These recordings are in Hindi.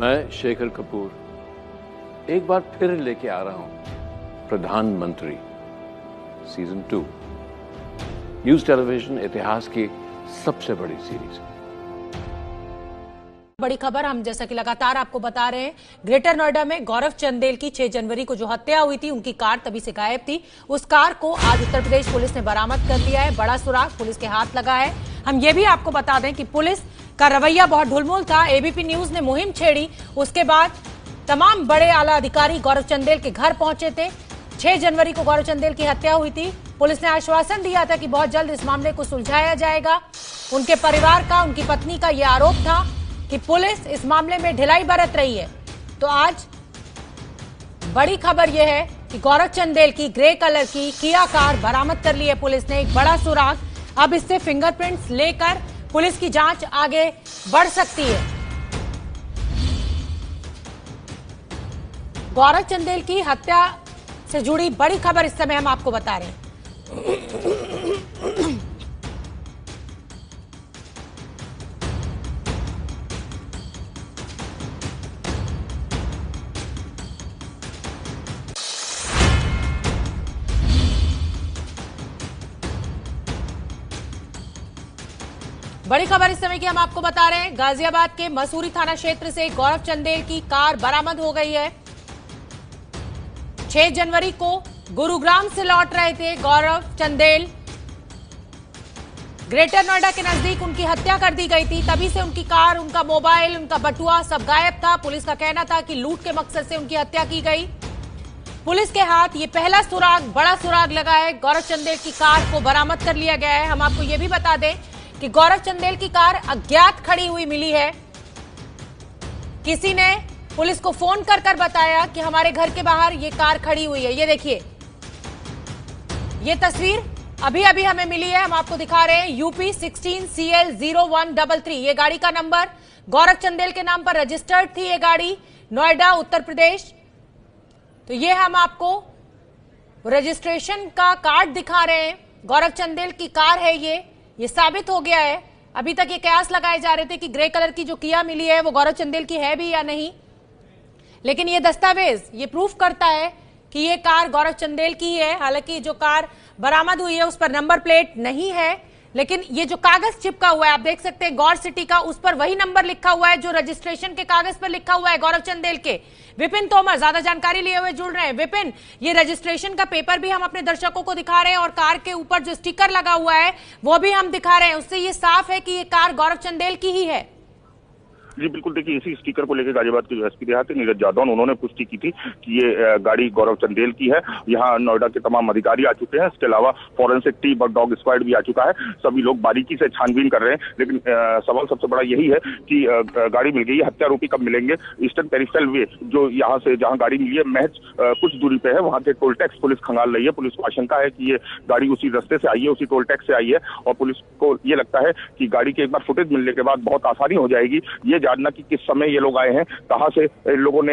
मैं शेखर कपूर एक बार फिर लेके आ रहा हूं प्रधानमंत्री सीजन 2, न्यूज टेलीविजन इतिहास की सबसे बड़ी सीरीज। बड़ी खबर हम जैसा कि लगातार आपको बता रहे हैं, ग्रेटर नोएडा में गौरव चंदेल की 6 जनवरी को जो हत्या हुई थी, उनकी कार तभी से गायब थी। उस कार को आज उत्तर प्रदेश पुलिस ने बरामद कर लिया है। बड़ा सुराग पुलिस के हाथ लगा है। हम ये भी आपको बता दें कि पुलिस का रवैया बहुत ढुलमुल था। एबीपी न्यूज ने मुहिम छेड़ी, उसके बाद तमाम बड़े आला अधिकारी गौरव चंदेल के घर पहुंचे थे। 6 जनवरी को गौरव चंदेल की हत्या हुई थी। पुलिस ने आश्वासन दिया था कि बहुत जल्द इस मामले को सुलझाया जाएगा। उनके परिवार का, उनकी पत्नी का यह आरोप था कि पुलिस इस मामले में ढिलाई बरत रही है। तो आज बड़ी खबर यह है कि गौरव चंदेल की ग्रे कलर की किया कार बरामद कर ली है पुलिस ने। एक बड़ा सुराग, अब इससे फिंगरप्रिंट्स लेकर पुलिस की जांच आगे बढ़ सकती है। गौरव चंदेल की हत्या से जुड़ी बड़ी खबर इस समय हम आपको बता रहे हैं। बड़ी खबर इस समय की हम आपको बता रहे हैं, गाजियाबाद के मसूरी थाना क्षेत्र से गौरव चंदेल की कार बरामद हो गई है। 6 जनवरी को गुरुग्राम से लौट रहे थे गौरव चंदेल। ग्रेटर नोएडा के नजदीक उनकी हत्या कर दी गई थी। तभी से उनकी कार, उनका मोबाइल, उनका बटुआ सब गायब था। पुलिस का कहना था कि लूट के मकसद से उनकी हत्या की गई। पुलिस के हाथ ये पहला सुराग, बड़ा सुराग लगा है। गौरव चंदेल की कार को बरामद कर लिया गया है। हम आपको यह भी बता दें कि गौरव चंदेल की कार अज्ञात खड़ी हुई मिली है। किसी ने पुलिस को फोन कर बताया कि हमारे घर के बाहर ये कार खड़ी हुई है। ये देखिए, ये तस्वीर अभी हमें मिली है। हम आपको दिखा रहे हैं, UP 16CL 0133 ये गाड़ी का नंबर। गौरव चंदेल के नाम पर रजिस्टर्ड थी ये गाड़ी, नोएडा उत्तर प्रदेश। तो ये हम आपको रजिस्ट्रेशन का कार्ड दिखा रहे हैं। गौरव चंदेल की कार है ये साबित हो गया है। अभी तक ये कयास लगाए जा रहे थे कि ग्रे कलर की जो किया मिली है वो गौरव चंदेल की है भी या नहीं, लेकिन ये दस्तावेज ये प्रूफ करता है कि ये कार गौरव चंदेल की है। हालांकि जो कार बरामद हुई है उस पर नंबर प्लेट नहीं है, लेकिन ये जो कागज चिपका हुआ है आप देख सकते हैं, गौर सिटी का, उस पर वही नंबर लिखा हुआ है जो रजिस्ट्रेशन के कागज पर लिखा हुआ है गौरव चंदेल के। विपिन तोमर ज्यादा जानकारी लिए हुए जुड़ रहे हैं। विपिन, ये रजिस्ट्रेशन का पेपर भी हम अपने दर्शकों को दिखा रहे हैं और कार के ऊपर जो स्टिकर लगा हुआ है वो भी हम दिखा रहे हैं। उससे ये साफ है कि ये कार गौरव चंदेल की ही है। जी बिल्कुल, देखिए इसी स्टिकर को लेकर गाजियाबाद के जो एसपी देहाती नीरज जादौन, उन्होंने पुष्टि की थी कि ये गाड़ी गौरव चंदेल की है। यहाँ नोएडा के तमाम अधिकारी आ चुके हैं, इसके अलावा फॉरेंसिक टीम और डॉग स्क्वाड भी आ चुका है। सभी लोग बारीकी से छानबीन कर रहे हैं, लेकिन सवाल सबसे बड़ा यही है कि गाड़ी मिल गई, हत्यारोपी कब मिलेंगे। ईस्टर्न पेरिफेरल वे जो यहाँ से, जहाँ गाड़ी मिली है महज कुछ दूरी पे है, वहाँ के टोल टैक्स पुलिस खंगाल रही है। पुलिस को आशंका है कि ये गाड़ी उसी रास्ते से आई है, उसी टोल टैक्स से आई है, और पुलिस को ये लगता है कि गाड़ी के एक बार फुटेज मिलने के बाद बहुत आसानी हो जाएगी ये जानना कि किस समय ये लोग आए हैं, कहां से इन लोगों ने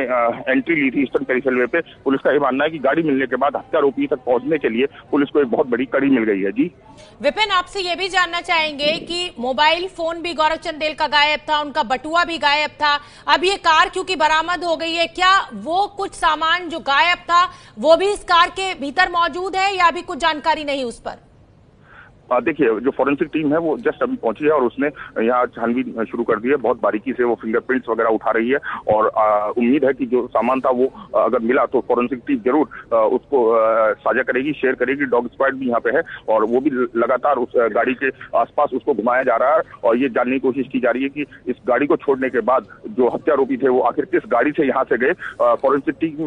एंट्री ली थी ईस्टर्न पेरिफेरल वे पे। पुलिस का यह मानना है कि गाड़ी मिलने के बाद हत्यारोपी तक पहुंचने के लिए पुलिस को एक बहुत बड़ी कड़ी मिल गई है। जी विपिन, आपसे ये भी जानना चाहेंगे कि मोबाइल फोन भी गौरव चंदेल का गायब था, उनका बटुआ भी गायब था। अब ये कार क्योंकि बरामद हो गई है, क्या वो कुछ सामान जो गायब था वो भी इस कार के भीतर मौजूद है या अभी कुछ जानकारी नहीं उस पर? देखिए, जो फॉरेंसिक टीम है वो जस्ट अभी पहुंची है और उसने यहाँ छानबीन शुरू कर दी है। बहुत बारीकी से वो फिंगरप्रिंट्स वगैरह उठा रही है और उम्मीद है कि जो सामान था वो अगर मिला तो फॉरेंसिक टीम जरूर उसको साझा करेगी, शेयर करेगी। डॉग स्क्वाड भी यहाँ पे है और वो भी लगातार उस गाड़ी के आसपास उसको घुमाया जा रहा है और ये जानने की कोशिश की जा रही है कि इस गाड़ी को छोड़ने के बाद जो हत्यारोपी थे वो आखिर किस गाड़ी से यहाँ से गए। फॉरेंसिक टीम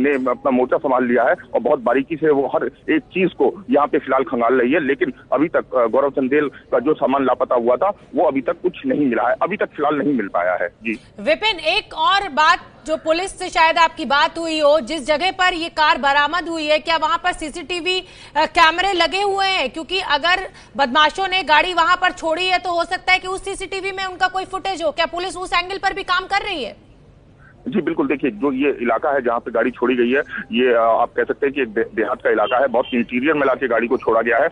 ने अपना मोर्चा संभाल लिया है और बहुत बारीकी से वो हर एक चीज को यहाँ पे फिलहाल खंगाल रही है, लेकिन अभी तक गौरव चंदेल का जो सामान लापता हुआ था वो अभी तक कुछ नहीं मिला है, अभी तक फिलहाल नहीं मिल पाया है। जी विपिन, एक और बात जो पुलिस से शायद आपकी बात हुई हो, जिस जगह पर ये कार बरामद हुई है क्या वहां पर सीसीटीवी कैमरे लगे हुए हैं? क्योंकि अगर बदमाशों ने गाड़ी वहां पर छोड़ी है तो हो सकता है कि उस सीसीटीवी में उनका कोई फुटेज हो। क्या पुलिस उस एंगल पर भी काम कर रही है? जी बिल्कुल, देखिए जो ये इलाका है जहाँ पे गाड़ी छोड़ी गई है, ये आप कह सकते हैं कि एक देहात का इलाका है, बहुत इंटीरियर में लाके गाड़ी को छोड़ा गया है।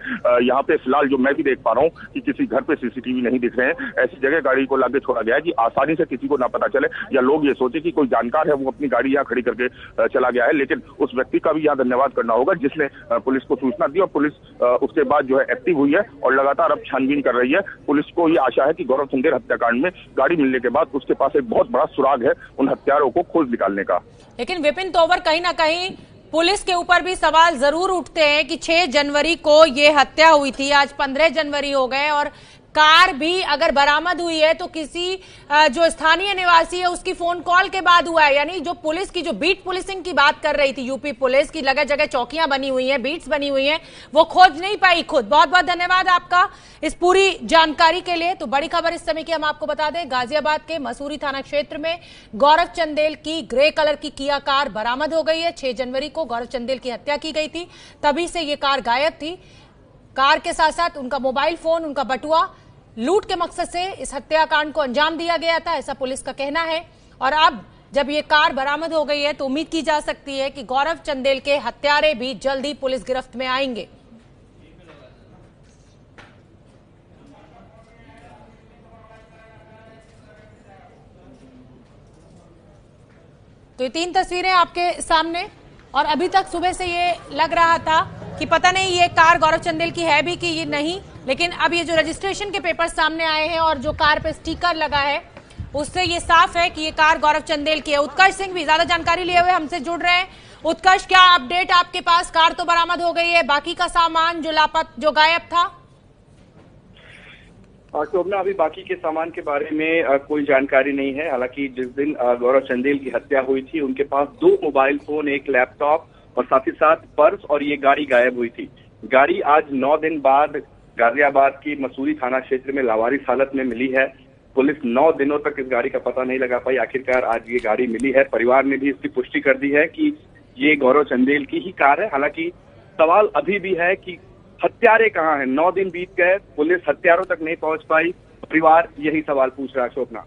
यहाँ पे फिलहाल जो मैं भी देख पा रहा हूँ कि किसी घर पे सीसीटीवी नहीं दिख रहे हैं। ऐसी जगह गाड़ी को लाके छोड़ा गया है कि आसानी से किसी को ना पता चले या लोग ये सोचे कि कोई जानकार है वो अपनी गाड़ी यहाँ खड़ी करके चला गया है। लेकिन उस व्यक्ति का भी यहाँ धन्यवाद करना होगा जिसने पुलिस को सूचना दी और पुलिस उसके बाद जो है एक्टिव हुई है और लगातार अब छानबीन कर रही है। पुलिस को ये आशा है कि गौरव चंदेल हत्याकांड में गाड़ी मिलने के बाद उसके पास एक बहुत बड़ा सुराग है उन हत्यारों को खोज निकालने का। लेकिन विपिन तोमर, कहीं ना कहीं पुलिस के ऊपर भी सवाल जरूर उठते हैं कि 6 जनवरी को ये हत्या हुई थी, आज 15 जनवरी हो गए और कार भी अगर बरामद हुई है तो किसी जो स्थानीय निवासी है उसकी फोन कॉल के बाद हुआ है। यानी जो पुलिस की जो बीट पुलिसिंग की बात कर रही थी यूपी पुलिस की, जगह जगह चौकियां बनी हुई हैं, बीट्स बनी हुई हैं, वो खोज नहीं पाई खुद। बहुत बहुत धन्यवाद आपका इस पूरी जानकारी के लिए। तो बड़ी खबर इस समय की हम आपको बता दें, गाजियाबाद के मसूरी थाना क्षेत्र में गौरव चंदेल की ग्रे कलर की किया कार बरामद हो गई है। 6 जनवरी को गौरव चंदेल की हत्या की गई थी, तभी से ये कार गायब थी। कार के साथ साथ उनका मोबाइल फोन, उनका बटुआ लूट के मकसद से इस हत्याकांड को अंजाम दिया गया था, ऐसा पुलिस का कहना है। और अब जब ये कार बरामद हो गई है तो उम्मीद की जा सकती है कि गौरव चंदेल के हत्यारे भी जल्द ही पुलिस गिरफ्त में आएंगे। तो ये 3 तस्वीरें आपके सामने, और अभी तक सुबह से ये लग रहा था कि पता नहीं ये कार गौरव चंदेल की है भी कि ये नहीं, लेकिन अब ये जो रजिस्ट्रेशन के पेपर सामने आए हैं और जो कार पे स्टिकर लगा है उससे ये साफ है कि ये कार गौरव चंदेल की है। उत्कर्ष सिंह भी ज्यादा जानकारी लिए हुए हमसे जुड़ रहे हैं। उत्कर्ष, क्या अपडेट आपके पास? कार तो बरामद हो गई है, बाकी का सामान जो लापता, जो गायब था? शोभना, अभी बाकी के सामान के बारे में कोई जानकारी नहीं है। हालांकि जिस दिन गौरव चंदेल की हत्या हुई थी उनके पास 2 मोबाइल फोन, एक लैपटॉप और साथ ही साथ पर्स और ये गाड़ी गायब हुई थी। गाड़ी आज 9 दिन बाद गाजियाबाद की मसूरी थाना क्षेत्र में लावारिस हालत में मिली है। पुलिस 9 दिनों तक इस गाड़ी का पता नहीं लगा पाई, आखिरकार आज ये गाड़ी मिली है। परिवार ने भी इसकी पुष्टि कर दी है कि ये गौरव चंदेल की ही कार है। हालांकि सवाल अभी भी है कि हत्यारे कहाँ हैं? 9 दिन बीत गए, पुलिस हत्यारों तक नहीं पहुंच पाई, परिवार यही सवाल पूछ रहा है। शोभना,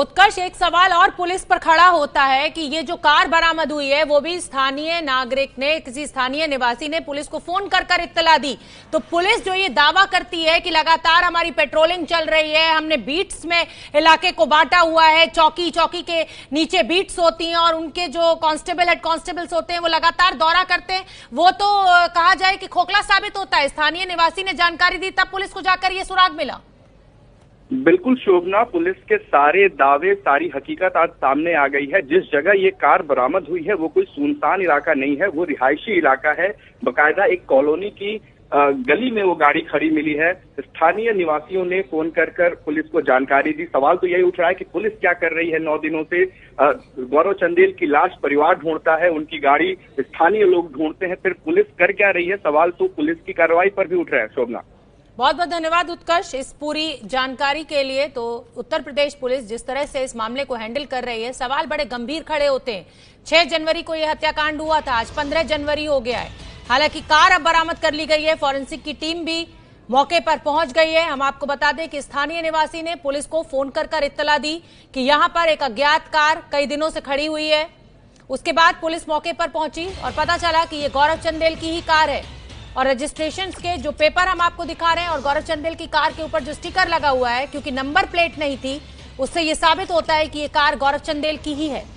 उत्कर्ष, एक सवाल और पुलिस पर खड़ा होता है कि ये जो कार बरामद हुई है वो भी स्थानीय नागरिक ने, किसी स्थानीय निवासी ने पुलिस को फोन कर कर इत्तला दी। तो पुलिस जो ये दावा करती है कि लगातार हमारी पेट्रोलिंग चल रही है, हमने बीट्स में इलाके को बांटा हुआ है, चौकी चौकी के नीचे बीट्स होती हैं और उनके जो कांस्टेबल, हेड कांस्टेबल्स होते हैं वो लगातार दौरा करते हैं, वो तो कहा जाए कि खोखला साबित होता है। स्थानीय निवासी ने जानकारी दी तब पुलिस को जाकर ये सुराग मिला। बिल्कुल शोभना, पुलिस के सारे दावे, सारी हकीकत आज सामने आ गई है। जिस जगह ये कार बरामद हुई है वो कोई सुनसान इलाका नहीं है, वो रिहायशी इलाका है। बकायदा एक कॉलोनी की गली में वो गाड़ी खड़ी मिली है। स्थानीय निवासियों ने फोन कर कर पुलिस को जानकारी दी। सवाल तो यही उठ रहा है कि पुलिस क्या कर रही है? 9 दिनों से गौरव चंदेल की लाश परिवार ढूंढता है, उनकी गाड़ी स्थानीय लोग ढूंढते हैं, फिर पुलिस कर क्या रही है? सवाल तो पुलिस की कार्रवाई पर भी उठ रहा है। शोभना, बहुत बहुत धन्यवाद उत्कर्ष इस पूरी जानकारी के लिए। तो उत्तर प्रदेश पुलिस जिस तरह से इस मामले को हैंडल कर रही है, सवाल बड़े गंभीर खड़े होते हैं। 6 जनवरी को यह हत्याकांड हुआ था, आज 15 जनवरी हो गया है। हालांकि कार अब बरामद कर ली गई है, फॉरेंसिक की टीम भी मौके पर पहुंच गई है। हम आपको बता दें कि स्थानीय निवासी ने पुलिस को फोन कर कर इत्तला दी कि यहाँ पर एक अज्ञात कार कई दिनों से खड़ी हुई है। उसके बाद पुलिस मौके पर पहुंची और पता चला कि ये गौरव चंदेल की ही कार है और रजिस्ट्रेशन के जो पेपर हम आपको दिखा रहे हैं और गौरव चंदेल की कार के ऊपर जो स्टिकर लगा हुआ है, क्योंकि नंबर प्लेट नहीं थी, उससे ये साबित होता है कि ये कार गौरव चंदेल की ही है।